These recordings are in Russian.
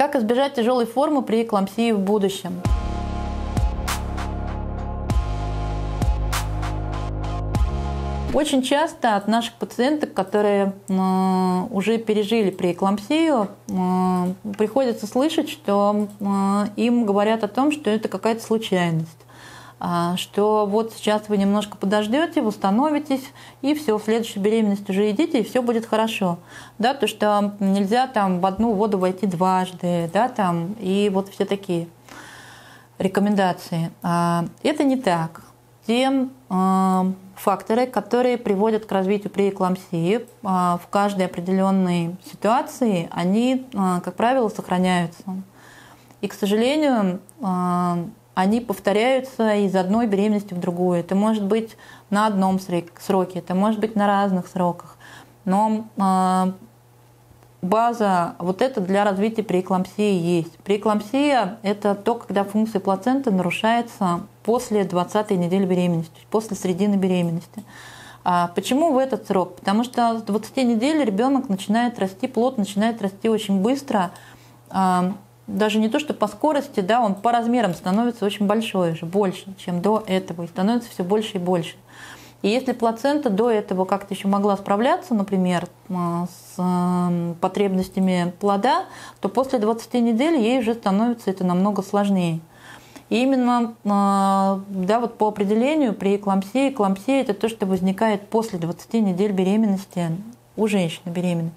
Как избежать тяжелой формы при эклампсии в будущем? Очень часто от наших пациенток, которые уже пережили преэклампсию, приходится слышать, что им говорят о том, что это какая-то случайность, что вот сейчас вы немножко подождете, восстановитесь, и все, в следующую беременность уже идите, и все будет хорошо. Да, потому что нельзя там в одну воду войти дважды, да, там, и вот все такие рекомендации. Это не так. Те факторы, которые приводят к развитию преэклампсии в каждой определенной ситуации, они, как правило, сохраняются. И, к сожалению, они повторяются из одной беременности в другую. Это может быть на одном сроке, это может быть на разных сроках. Но база вот это для развития преэклампсии есть. Преэклампсия – это то, когда функция плаценты нарушается после 20-й недели беременности, после середины беременности. Почему в этот срок? Потому что с 20 недель ребенок начинает расти, плод начинает расти очень быстро. Даже не то, что по скорости, да, он по размерам становится очень большой, уже больше, чем до этого, и становится все больше и больше. И если плацента до этого как-то еще могла справляться, например, с потребностями плода, то после 20 недель ей уже становится это намного сложнее. И именно, да, вот по определению при эклампсии, эклампсия – это то, что возникает после 20 недель беременности у женщины беременной.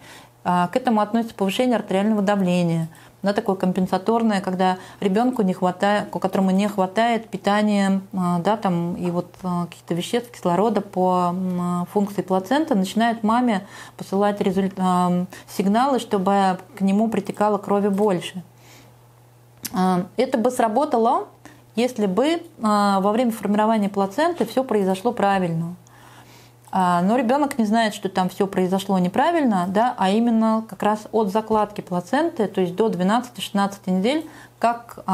К этому относится повышение артериального давления, да, такое компенсаторное, когда ребенку не хватает, которому не хватает питания, да, там, и вот каких-то веществ, кислорода по функции плаценты, начинает маме посылать сигналы, чтобы к нему притекало крови больше. Это бы сработало, если бы во время формирования плаценты все произошло правильно. Но ребенок не знает, что там все произошло неправильно, да, а именно как раз от закладки плаценты, то есть до 12-16 недель, как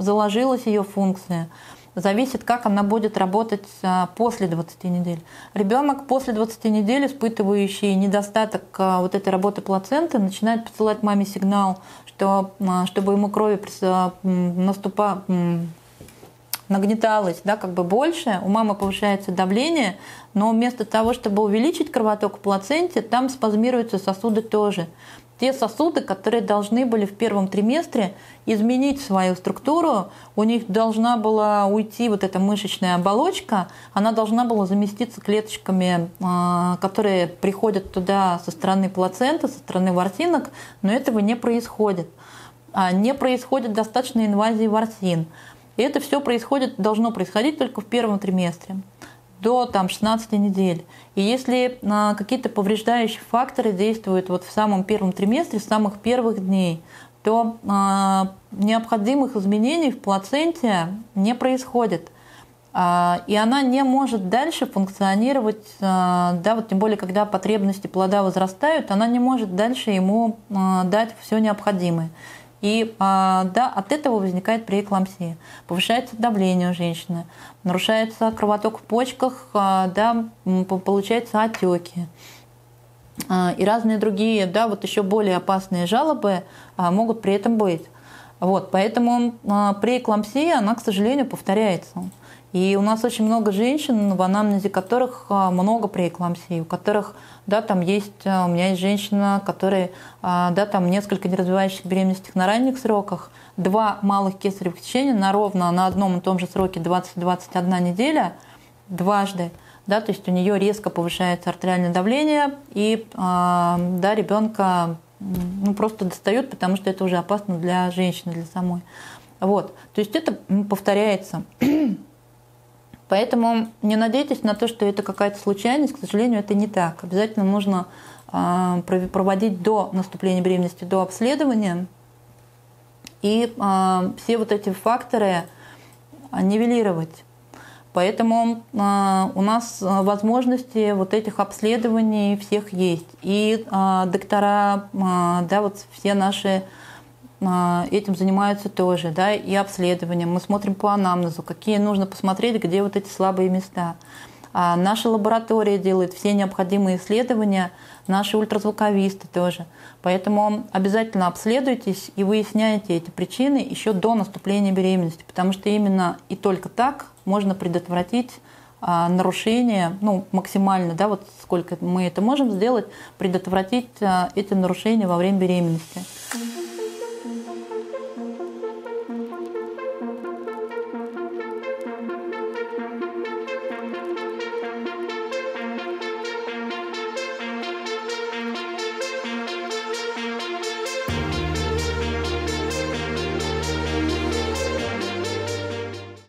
заложилась ее функция, зависит, как она будет работать после 20 недель. Ребенок после 20 недель, испытывающий недостаток вот этой работы плаценты, начинает посылать маме сигнал, что, чтобы ему крови нагнеталось, да, как бы больше, у мамы повышается давление, но вместо того, чтобы увеличить кровоток в плаценте, там спазмируются сосуды тоже. Те сосуды, которые должны были в первом триместре изменить свою структуру, у них должна была уйти вот эта мышечная оболочка, она должна была заместиться клеточками, которые приходят туда со стороны плаценты, со стороны ворсинок, но этого не происходит. Не происходит достаточной инвазии ворсин. И это все происходит, должно происходить только в первом триместре, до там, 16 недель. И если какие-то повреждающие факторы действуют вот в самом первом триместре, с самых первых дней, то необходимых изменений в плаценте не происходит. И она не может дальше функционировать, да, вот тем более, когда потребности плода возрастают, она не может дальше ему дать все необходимое. И да, от этого возникает преэклампсия. Повышается давление у женщины, нарушается кровоток в почках, да, получаются отеки. И разные другие, да, вот еще более опасные жалобы могут при этом быть. Вот, поэтому преэклампсия, она, к сожалению, повторяется. И у нас очень много женщин, в анамнезе которых много преэклампсии, у которых, да, там есть, у меня есть женщина, которая, да, там несколько неразвивающих беременностей на ранних сроках, 2 малых кесаревых сечения ровно на одном и том же сроке 20-21 неделя дважды, да, то есть у нее резко повышается артериальное давление, и, да, ребенка, ну, просто достают, потому что это уже опасно для женщины, для самой. Вот, то есть это повторяется. Поэтому не надейтесь на то, что это какая-то случайность. К сожалению, это не так. Обязательно нужно проводить до наступления беременности, до обследования. И все вот эти факторы нивелировать. Поэтому у нас возможности вот этих обследований всех есть. И доктора, да, вот все наши... этим занимаются тоже, да, и обследованием. Мы смотрим по анамнезу, какие нужно посмотреть, где вот эти слабые места. Наша лаборатория делает все необходимые исследования, наши ультразвуковисты тоже. Поэтому обязательно обследуйтесь и выясняйте эти причины еще до наступления беременности, потому что именно и только так можно предотвратить нарушения, максимально, вот сколько мы это можем сделать, предотвратить эти нарушения во время беременности.